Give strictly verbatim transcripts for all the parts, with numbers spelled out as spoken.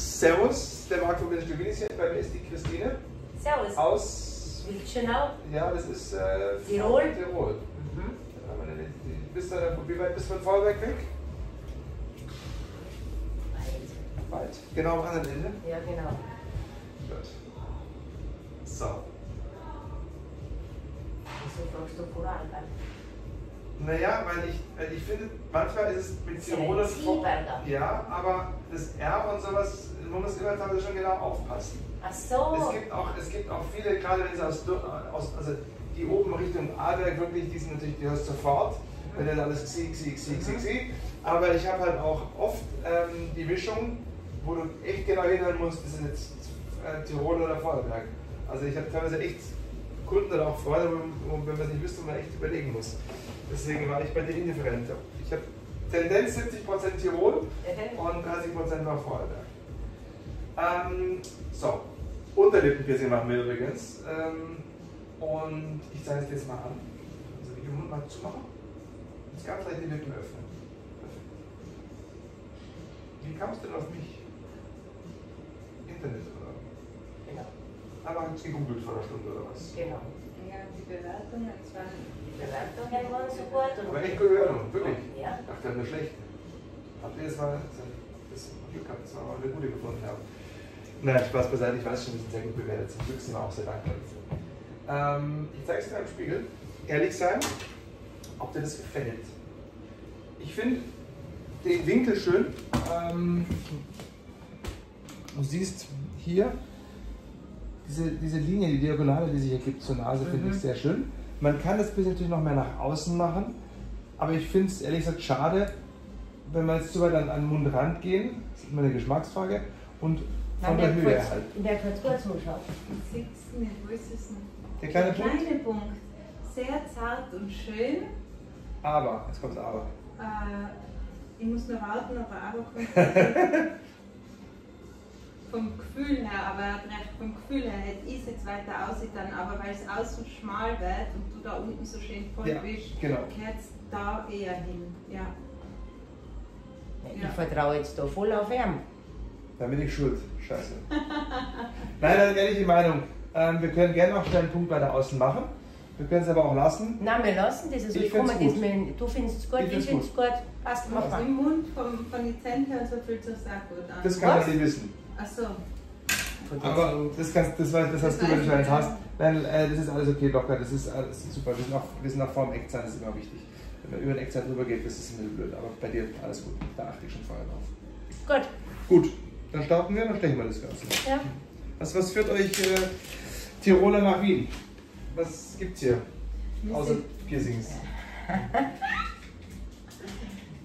Servus, der Marco bin ich gewesen, bei mir ist die Christine. Servus. Aus Wildschenau. Ja, das ist äh, Tirol. Tirol. Mhm. Bist du, wie weit bist du von Vorarlberg weg? Weit. Weit. Genau am anderen Ende? Ja, genau. Gut. So. Wieso fragst du Vorarlberg? Naja, weil ich, weil ich finde, manchmal ist es mit Tiroler Spruch. Ja, aber das R und sowas, man muss immer teilweise schon genau aufpassen. Ach so. Es gibt auch, es gibt auch viele, gerade wenn sie aus, aus also die oben Richtung Arlberg wirklich, die sind natürlich, die hörst sofort, wenn dann alles xi, xi, xi, xi, xi. Aber ich habe halt auch oft ähm, die Mischung, wo du echt genau hinhören musst, ist es jetzt äh, Tirol oder Vorarlberg. Also ich habe teilweise echt Kunden oder auch Freunde, wenn man es nicht wüsste, man echt überlegen muss. Deswegen war ich bei dir indifferent. Ich habe Tendenz siebzig Prozent Tirol und dreißig Prozent nach Vorarlberg. Ähm, so, Unterlippenpiercing machen wir übrigens. Ähm, und ich zeige es jetzt mal an. Also wie den Mund mal zumachen. Jetzt kann gleich die Lippen öffnen. Perfekt. Wie kamst du denn auf mich? Internet oder? Genau. Aber haben es gegoogelt vor einer Stunde oder was? Genau. Ja, die Bewertung, es waren die Bewertungen waren super. Aber echt gute Bewertung, wirklich? Ja. Ich dachte, eine schlechte. Habt ihr das mal das Glück gehabt, dass wir mal eine gute gefunden haben? Nein, Spaß beiseite, ich weiß schon, wir sind sehr gut bewertet. Zum Glück sind wir auch sehr dankbar dafür. Ähm, ich zeige es dir im Spiegel. Ehrlich sein, ob dir das gefällt. Ich finde den Winkel schön. Ähm, du siehst hier. Diese, diese Linie, die Diagonale, die sich ergibt zur Nase, mhm. finde ich sehr schön. Man kann das bisschen natürlich noch mehr nach außen machen, aber ich finde es ehrlich gesagt schade, wenn wir jetzt zu weit an, an den Mundrand gehen, das ist immer eine Geschmacksfrage, und von der Höhe halt. In der Kultur zuschauen. Wo ist es denn? Der kleine Punkt? Der kleine Punkt. Sehr zart und schön. Aber, jetzt kommt das Aber. Äh, ich muss noch warten, aber Aber kommt. Vom Gefühl her, aber er hat recht, vom Gefühl her hätte ich es jetzt weiter ausgetan, aber weil es außen schmal wird und du da unten so schön voll ja, bist, genau. Gehört es da eher hin. Ja. Ich ja. vertraue jetzt da voll auf ihn. Da bin ich schuld. Scheiße. Nein, das ist ehrlich die Meinung. Ähm, wir können gerne noch einen kleinen Punkt weiter außen machen. Wir können es aber auch lassen. Nein, wir lassen das. Also ich komme mit, du findest es gut, ich, ich finde es gut. Passt, mach mal. Im Mund vom, von den Zähnen her so fühlt es auch gut an. Das kann man nicht wissen. Ach so. Aber das, kannst, das, das, das hast du, wenn du einen hast. Nein, äh, das ist alles okay, locker, das ist alles super. Wir sind auch, wir sind auch vor dem Eckzahn, das ist immer wichtig. Wenn man über den Eckzahn drüber geht, das ist ein bisschen blöd. Aber bei dir alles gut, da achte ich schon vorher drauf. Gut. Gut, dann starten wir, dann stechen wir das Ganze. Ja. Was, was führt euch äh, Tiroler nach Wien? Was gibt's hier? Außer Piercings.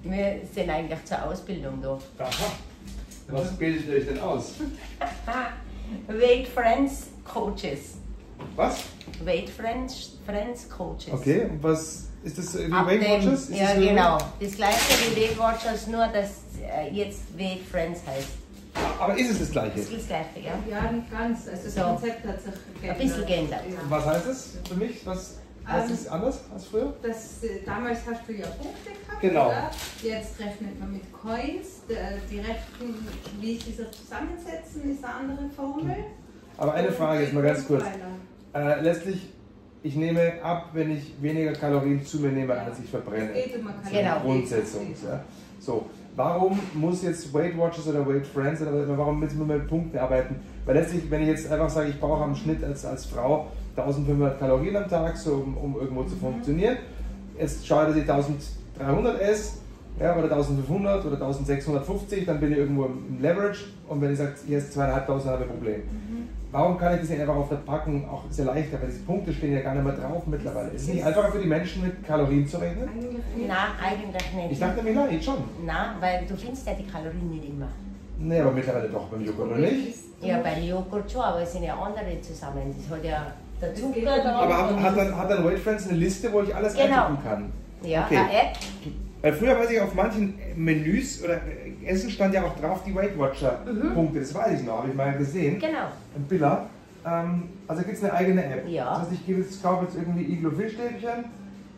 Wir sind eigentlich zur Ausbildung da. Aha. Was bildet ihr euch denn aus? Weight Friends Coaches. Was? Weight Friends, Friends Coaches. Okay, und was ist das? Wie Weight Watchers? Ist ja, das genau. Das gleiche wie Weight Watchers, nur dass äh, jetzt Weight Friends heißt. Aber ist es das gleiche? Ist das gleiche, ja. Ja, nicht ganz. Also das so. Konzept hat sich geändert. Ein bisschen geändert. Ja. Was heißt es für mich? Was? Was ist anders als früher? Das, damals hast du ja Punkte gehabt, genau. Oder? Jetzt rechnet man mit Coins. Die Rechnung, wie sich das zusammensetzen, ist eine andere Formel. Aber eine Frage jetzt mal ganz kurz. Äh, letztlich, ich nehme ab, wenn ich weniger Kalorien zu mir nehme, ja. als ich verbrenne. Es geht um Kalorien. Genau. Grundsätzlich. Ja. So, warum muss jetzt Weight Watchers oder Weight Friends, oder warum müssen wir mit Punkten arbeiten? Weil letztlich, wenn ich jetzt einfach sage, ich brauche am Schnitt als, als Frau eintausendfünfhundert Kalorien am Tag, so, um, um irgendwo zu funktionieren. Jetzt schaue ich, dass ich eintausenddreihundert esse, ja, oder eintausendfünfhundert oder eintausendsechshundertfünfzig, dann bin ich irgendwo im Leverage, und wenn ich sage, hier ist zweitausendfünfhundert, habe ich ein Problem. Mhm. Warum kann ich das nicht einfach auf der Packung, auch sehr leicht, aber diese Punkte stehen ja gar nicht mehr drauf mittlerweile. Ist es nicht einfacher für die Menschen, mit Kalorien zu rechnen? Nein, eigentlich nicht. Ich dachte mir, nein, jetzt schon. Nein, weil du findest ja die Kalorien nicht immer. Nein, aber mittlerweile doch, beim Joghurt noch nicht. Ja, bei Joghurt schon, aber es sind ja andere zusammen. Das hat ja der Zucker da. Aber hat, hat, dann, hat dann Weight Friends eine Liste, wo ich alles genau. eintippen kann? Ja, okay. Eine App. Weil früher weiß ich, auf manchen Menüs oder Essen stand ja auch drauf die Weight Watcher Punkte. Mhm. Das weiß ich noch, habe ich mal gesehen. Genau. Und Billa. Ähm, also gibt es eine eigene App. Ja. Das heißt, ich gebe jetzt, kaufe jetzt irgendwie Iglo-Fischstäbchen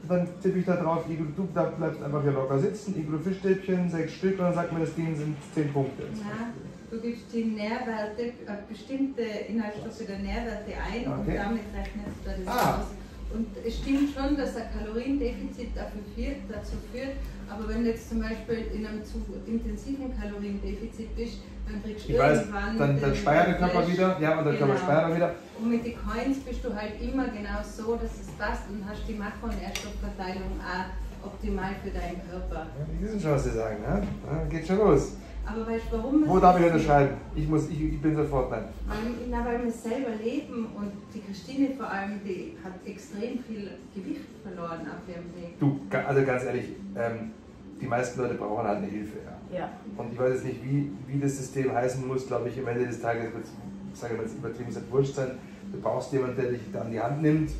dann tippe ich da drauf, du bleibst einfach hier locker sitzen, Iglo Fischstäbchen, sechs Stück, und dann sagt man, das Ding sind zehn Punkte. Nein, du gibst die Nährwerte, bestimmte Inhaltsstoffe der Nährwerte ein, okay, und damit rechnest du das ah. aus. Und es stimmt schon, dass ein Kaloriendefizit dazu führt, aber wenn du jetzt zum Beispiel in einem zu intensiven Kaloriendefizit bist, dann kriegst du ich irgendwann... Weiß, dann, dann speichert der Körper wieder, ja, und der genau. Körper speichert wieder. Und mit den Coins bist du halt immer genau so, dass es passt und hast die Makro- und Nährstoffverteilung auch optimal für deinen Körper. Ja, die wissen schon, was sie sagen, ne? Ja, geht schon los. Aber weißt du, warum? Wo darf ich unterschreiben? Ich, muss, ich, ich bin sofort nein. Weil, na, weil wir selber leben und die Christine vor allem, die hat extrem viel Gewicht verloren auf ihrem Weg. Du, also ganz ehrlich, ähm, die meisten Leute brauchen halt eine Hilfe. Ja. Ja. Und ich weiß jetzt nicht, wie, wie das System heißen muss, glaube ich, am Ende des Tages wird es, sage ich mal, jetzt übertrieben ist, wurscht sein. Du brauchst jemanden, der dich da an die Hand nimmt.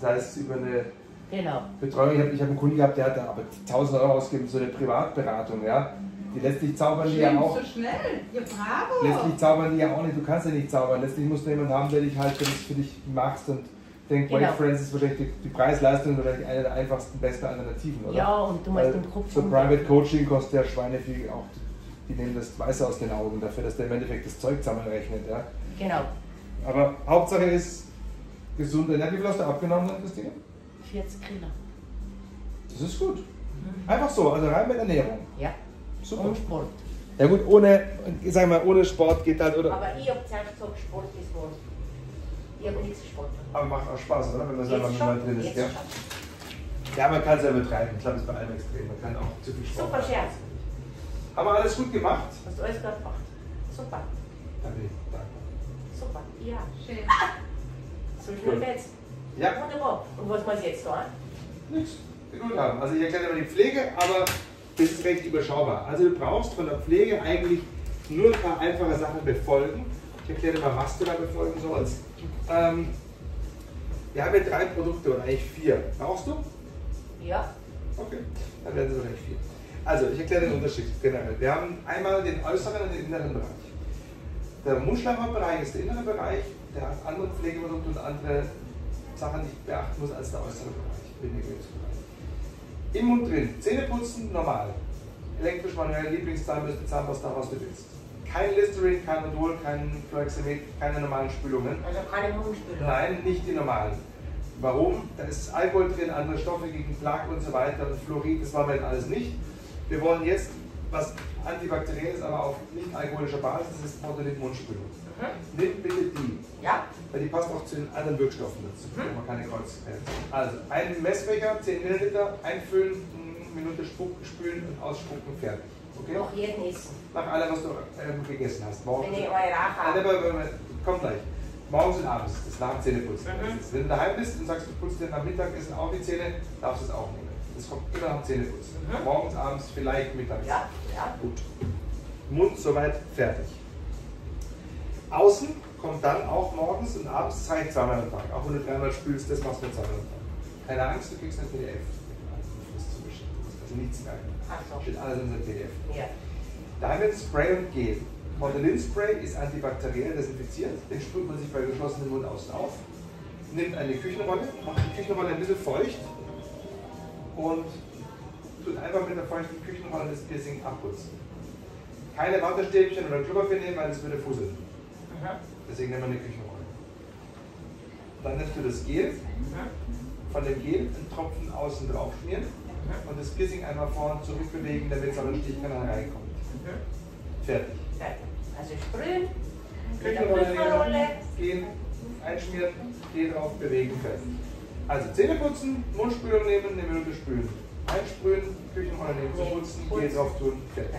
Das heißt, über eine genau. Betreuung. Ich habe ich hab einen Kunden gehabt, der hat aber tausend Euro ausgegeben, so eine Privatberatung. Ja? Die letztlich zaubern die ja auch. So schnell. Ja, bravo. Letztlich zaubern die ja auch nicht, du kannst ja nicht zaubern. Letztlich musst du jemanden haben, der dich halt, wenn du es für dich machst und denkt, Weight Friends ist vielleicht die, die Preis-Leistung oder eine der einfachsten, besten Alternativen, oder? Ja, und du meinst im Kopf. So Private Coaching kostet ja Schweine viel auch. Die nehmen das Weiße aus den Augen dafür, dass der im Endeffekt das Zeug zusammenrechnet, ja? Genau. Aber Hauptsache ist gesund. Ja, wie viel hast du abgenommen, Christine? vierzig Kilo. Das ist gut. Mhm. Einfach so, also rein mit Ernährung. Ja. Super. Und Sport. Ja gut, ohne, sag mal, ohne Sport geht halt, oder? Aber ich habe zuerst gesagt, Sport ist was. Ich habe nichts Sport. Aber macht auch Spaß, oder? Wenn man selber mit mal drin ist. Ja. Ja, man kann es ja betreiben. Ich glaube, es ist bei allem extrem. Man kann auch zu viel Sport machen. Super Scherz. Haben wir alles gut gemacht? Hast du alles gut gemacht. Super. Danke. Danke. Super. Ja, schön. So schön jetzt. Ja. Wunderbar. Und was meinst du jetzt da? Nichts. Gut haben. Also ich erkläre immer die Pflege, aber... das ist recht überschaubar. Also du brauchst von der Pflege eigentlich nur ein paar einfache Sachen befolgen. Ich erkläre dir mal, was du da befolgen sollst. Ähm, wir haben hier drei Produkte und eigentlich vier. Brauchst du? Ja. Okay, dann werden es wahrscheinlich vier. Also ich erkläre den Unterschied generell. Wir haben einmal den äußeren und den inneren Bereich. Der Muschelhautbereich ist der innere Bereich, der hat andere Pflegeprodukte und andere Sachen, die ich beachten muss, als der äußere Bereich. Im Mund drin, Zähne putzen, normal. Elektrisch, manuell, Lieblingszahnbürste, Zahnpasta, was du willst. Kein Listerine, kein Odol, kein Fluoxamet, keine normalen Spülungen. Also keine Mundspülung? Nein, nicht die normalen. Warum? Da ist Alkohol drin, andere Stoffe gegen Plaque und so weiter, und Fluorid, das machen wir jetzt alles nicht. Wir wollen jetzt was antibakterielles, aber auf nicht alkoholischer Basis, das ist Portolid-Mundspülung. Mhm. Nimm bitte die. Ja. Weil die passt auch zu den anderen Wirkstoffen dazu, mhm, wenn man keine Kreuz hält. Also ein Messbecher, zehn Milliliter, einfüllen, eine Minute spülen und ausspucken, fertig. Okay? Noch jeden essen. Nach allem, was du äh, gegessen hast. Morgens. Wenn ich eure Rache. Kommt gleich. Morgens und abends, das nach dem Zähneputzen. Mhm. Wenn du daheim bist und sagst, du putzt dir nach Mittagessen auch die Zähne, darfst du es auch nehmen. Das kommt immer nach dem Zähneputzen. Mhm. Morgens, abends, vielleicht mittags. Ja, ja. Gut. Mund soweit fertig. Außen kommt dann auch morgens und abends zeigt zweimal am Tag. Auch wenn du dreimal spülst, das machst du zweimal am Tag. Keine Angst, du kriegst eine P D F. Also nichts mehr. Ach so. Steht alles in der P D F. Ja. Diamond Spray und Gel. Portolin Spray ist antibakteriell, desinfiziert. Den sprüht man sich bei geschlossenem Mund außen auf. Nimmt eine Küchenrolle, macht die Küchenrolle ein bisschen feucht und tut einfach mit der feuchten Küchenrolle das Piercing abputzen. Keine Wattestäbchen oder Klopapier nehmen, weil es würde fusseln. Deswegen nehmen wir eine Küchenrolle. Dann nimmst du das Gel, von dem Gel einen Tropfen außen drauf schmieren und das Piercing einmal vorne zurückbewegen, damit es an den Stichkanal reinkommt. Fertig. Also sprühen, Küchenrolle nehmen, Gel einschmieren, Gel drauf, bewegen, fertig. Also Zähne putzen, Mundspülung nehmen, eine Minute spülen. Einsprühen, Küchenrolle nehmen, putzen, Gel drauf tun, fertig.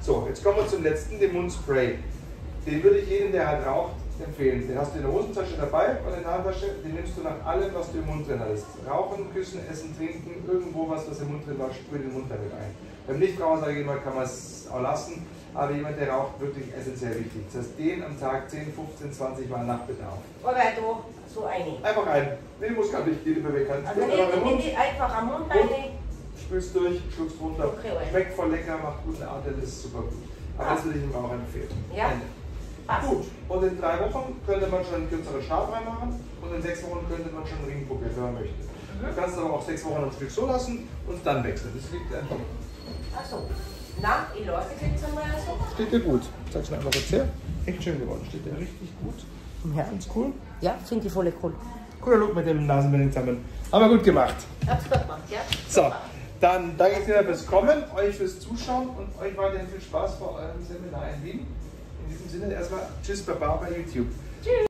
So, jetzt kommen wir zum letzten, dem Mundspray. Den würde ich jedem, der halt raucht, empfehlen. Den hast du in der Hosentasche dabei oder in der Handtasche, den nimmst du nach allem, was du im Mund drin hattest. Rauchen, küssen, essen, trinken, irgendwo was, was im Mund drin war, sprühe den Mund damit ein. Beim Nichtraucher, sage ich immer, kann man es auch lassen, aber jemand, der raucht, wirklich essentiell wichtig. Das heißt, den am Tag zehn, fünfzehn, zwanzig Mal nach Bedarf. Aber du, so eine. Einfach ein. Nee, muss gar nicht, jede Bewegung. Also einfach am Mund rein. Spülst durch, schluckst runter. Okay, schmeckt voll lecker, macht guten Atem, ist super gut. Aber ah. das würde ich ihm auch empfehlen. Ja. Ende. Passt. Gut, und in drei Wochen könnte man schon einen kürzeren Stab reinmachen und in sechs Wochen könnte man schon einen Ringpuckel, wenn man möchte. Du kannst es aber auch sechs Wochen am Stück so lassen und dann wechseln. Das liegt einfach. Ach so. Na, ich lasse es jetzt einmal so. Steht dir gut. Ich zeig's dir einfach kurz her. Echt schön geworden. Steht dir richtig gut. Ja. Ganz cool. Ja, finde ich voll cool. Cooler Look mit dem Nasenbändchen zusammen. Haben wir gut gemacht. Hab's gut gemacht, ja. So, dann danke ich dir fürs Kommen, euch fürs Zuschauen und euch weiterhin viel Spaß bei eurem Seminar in Wien. In diesem Sinne erstmal tschüss, Baba bei YouTube. Tschüss.